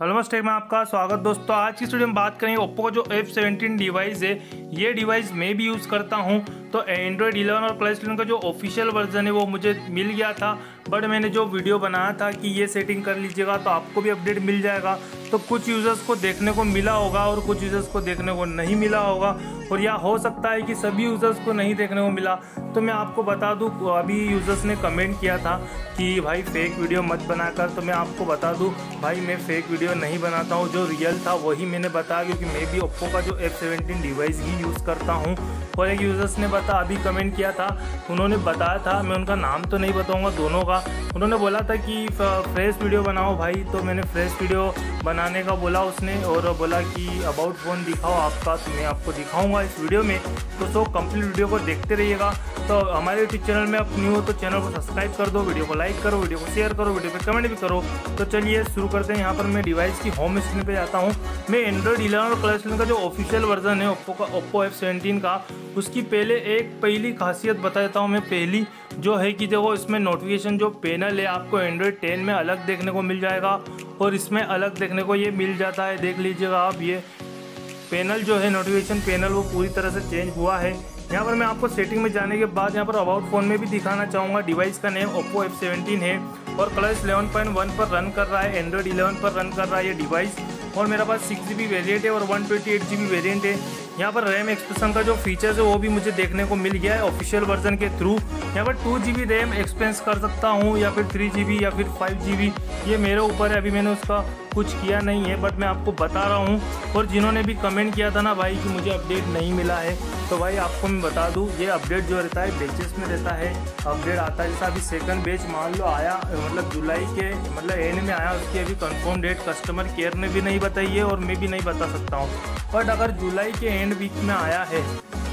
Hello take में आपका स्वागत दोस्तों। आज की वीडियो में बात करेंगे ओप्पो का जो F17 डिवाइस है, ये डिवाइस मैं भी यूज़ करता हूँ। तो एंड्रॉयड 11 और प्लस 11 का जो ऑफिशियल वर्जन है वो मुझे मिल गया था, बट मैंने जो वीडियो बनाया था कि ये सेटिंग कर लीजिएगा तो आपको भी अपडेट मिल जाएगा, तो कुछ यूज़र्स को देखने को मिला होगा और कुछ यूज़र्स को देखने को नहीं मिला होगा, और या हो सकता है कि सभी यूज़र्स को नहीं देखने को मिला। तो मैं आपको बता दूं, अभी यूज़र्स ने कमेंट किया था कि भाई फेक वीडियो मत बनाकर, तो मैं आपको बता दूं भाई मैं फेक वीडियो नहीं बनाता हूँ, जो रियल था वही मैंने बताया, क्योंकि मैं भी ओप्पो का जो F17 डिवाइस ही यूज़ करता हूँ। और एक यूज़र्स ने अभी कमेंट किया था, उन्होंने बताया था, मैं उनका नाम तो नहीं बताऊँगा दोनों का, उन्होंने बोला था कि फ्रेश वीडियो बनाओ भाई, तो मैंने फ्रेश वीडियो बनाने का बोला उसने, और बोला कि अबाउट फ़ोन दिखाओ आपका, तो मैं आपको दिखाऊंगा इस वीडियो में। तो सो कंप्लीट वीडियो को देखते रहिएगा। तो हमारे यूट्यूब चैनल में आप न्यू हो तो चैनल को सब्सक्राइब कर दो, वीडियो को लाइक करो, वीडियो को शेयर करो, वीडियो पे कमेंट भी करो। तो चलिए शुरू करते हैं। यहाँ पर मैं डिवाइस की होम स्क्रीन पे जाता हूँ। मैं एंड्रॉयड 11 और प्लस 11 का जो ऑफिशियल वर्जन है ओप्पो F17 का, उसकी पहली खासियत बता देता हूँ मैं। पहली जो है कि देखो, इसमें नोटिफिकेशन जो पैनल है आपको एंड्रॉयड 10 में अलग देखने को मिल जाएगा, और इसमें अलग देखने को ये मिल जाता है। देख लीजिएगा आप, ये पैनल जो है नोटिफिकेशन पैनल वो पूरी तरह से चेंज हुआ है। यहाँ पर मैं आपको सेटिंग में जाने के बाद यहाँ पर अबाउट फ़ोन में भी दिखाना चाहूँगा। डिवाइस का नेम ओप्पो F17 है और कलर्स 11.1 पर रन कर रहा है, एंड्रॉयड 11 पर रन कर रहा है ये डिवाइस। और मेरे पास 6GB वेरिएंट है और 128GB वेरिएंट है। यहाँ पर रैम एक्सपेंशन का जो फीचर्स है वो भी मुझे देखने को मिल गया है ऑफिशियल वर्जन के थ्रू। यहाँ पर 2GB रैम एक्सपेंस कर सकता हूँ, या फिर 3GB या फिर 5GB, ये मेरे ऊपर है, अभी मैंने उसका कुछ किया नहीं है, बट मैं आपको बता रहा हूँ। और जिन्होंने भी कमेंट किया था ना भाई कि मुझे अपडेट नहीं मिला है, तो भाई आपको मैं बता दूँ, ये अपडेट जो रहता है बैचेस में रहता है, अपडेट आता है। जैसा अभी सेकंड बैच मान लो आया, मतलब जुलाई के मतलब एंड में आया, उसकी अभी कंफर्म डेट कस्टमर केयर ने भी नहीं बताई है और मैं भी नहीं बता सकता हूँ, बट अगर जुलाई के एंड वीक में आया है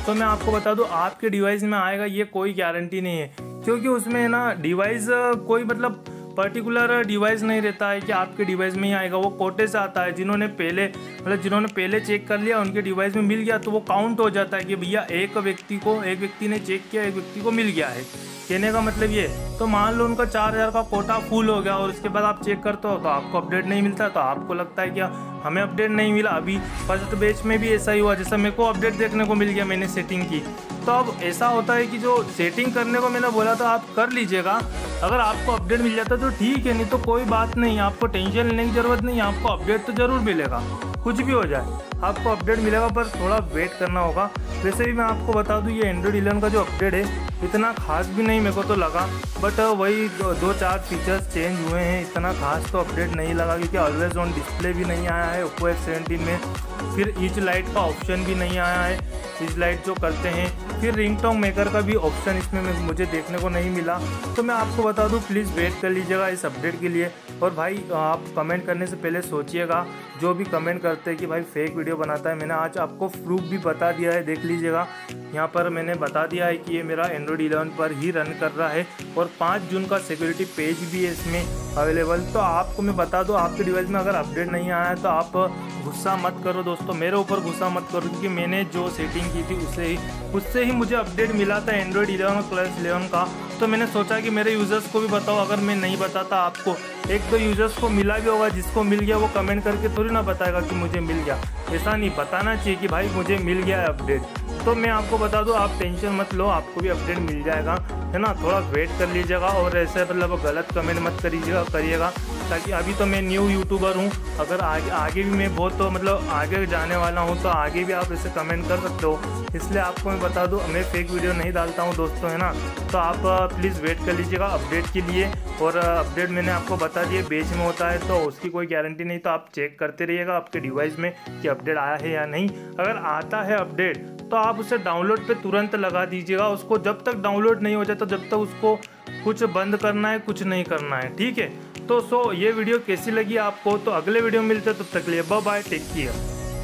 तो मैं आपको बता दूँ आपके डिवाइस में आएगा, ये कोई गारंटी नहीं है, क्योंकि उसमें ना डिवाइस कोई मतलब पर्टिकुलर डिवाइस नहीं रहता है कि आपके डिवाइस में ही आएगा, वो कोटे से आता है। जिन्होंने पहले चेक कर लिया उनके डिवाइस में मिल गया, तो वो काउंट हो जाता है कि भैया एक व्यक्ति ने चेक किया, एक व्यक्ति को मिल गया है। कहने का मतलब ये, तो मान लो उनका 4000 का कोटा फुल हो गया और उसके बाद आप चेक करते हो तो आपको अपडेट नहीं मिलता, तो आपको लगता है क्या हमें अपडेट नहीं मिला। अभी फर्स्ट बैच में भी ऐसा ही हुआ, जैसा मेरे को अपडेट देखने को मिल गया, मैंने सेटिंग की। तो अब ऐसा होता है कि जो सेटिंग करने को मैंने बोला था आप कर लीजिएगा, अगर आपको अपडेट मिल जाता तो ठीक है, नहीं तो कोई बात नहीं, आपको टेंशन लेने की ज़रूरत नहीं, आपको अपडेट तो ज़रूर मिलेगा, कुछ भी हो जाए आपको अपडेट मिलेगा, पर थोड़ा वेट करना होगा। वैसे भी मैं आपको बता दूं ये एंड्रॉयड 11 का जो अपडेट है इतना खास भी नहीं मेरे को तो लगा, बट वही दो चार फीचर्स चेंज हुए हैं, इतना खास तो अपडेट नहीं लगा, क्योंकि ऑलवेज ऑन डिस्प्ले भी नहीं आया है ओप्पो F17 में, फिर ईच लाइट का ऑप्शन भी नहीं आया है, ईच लाइट जो करते हैं, फिर रिंगटोन मेकर का भी ऑप्शन इसमें मुझे देखने को नहीं मिला। तो मैं आपको बता दूं प्लीज़ वेट कर लीजिएगा इस अपडेट के लिए। और भाई आप कमेंट करने से पहले सोचिएगा, जो भी कमेंट करते हैं कि भाई फेक वीडियो बनाता है, मैंने आज आपको प्रूफ भी बता दिया है, देख लीजिएगा यहाँ पर मैंने बता दिया है कि ये मेरा एंड्रॉयड 11 पर ही रन कर रहा है, और 5 जून का सिक्योरिटी पेज भी है इसमें अवेलेबल। तो आपको मैं बता दूँ आपके डिवाइस में अगर अपडेट नहीं आया है तो आप गुस्सा मत करो दोस्तों, मेरे ऊपर गुस्सा मत करो, क्योंकि मैंने जो सेटिंग की थी उससे ही मुझे अपडेट मिला था एंड्रॉयड 11 और प्लस 11 का। तो मैंने सोचा कि मेरे यूज़र्स को भी बताओ, अगर मैं नहीं बताता आपको, एक तो यूज़र्स को मिला भी होगा, जिसको मिल गया वो कमेंट करके थोड़ी ना बताएगा कि मुझे मिल गया, ऐसा नहीं बताना चाहिए कि भाई मुझे मिल गया है अपडेट। तो मैं आपको बता दूं आप टेंशन मत लो, आपको भी अपडेट मिल जाएगा, है ना, थोड़ा वेट कर लीजिएगा। और ऐसे मतलब गलत कमेंट मत करिएगा, ताकि अभी तो मैं न्यू यूट्यूबर हूँ, अगर आगे भी मैं बहुत मतलब आगे जाने वाला हूँ, तो आगे भी आप ऐसे कमेंट कर सकते हो, इसलिए आपको मैं बता दूं मैं फेक वीडियो नहीं डालता हूँ दोस्तों, है ना। तो आप प्लीज़ वेट कर लीजिएगा अपडेट के लिए। और अपडेट मैंने आपको बता दिया बेच में होता है, तो उसकी कोई गारंटी नहीं, तो आप चेक करते रहिएगा आपके डिवाइस में कि अपडेट आया है या नहीं। अगर आता है अपडेट तो आप उसे डाउनलोड पे तुरंत लगा दीजिएगा, उसको जब तक डाउनलोड नहीं हो जाता जब तक उसको कुछ बंद करना है, कुछ नहीं करना है, ठीक है। तो सो ये वीडियो कैसी लगी आपको, तो अगले वीडियो में मिलते हैं, तब तक के लिए बाय बाय, टेक केयर।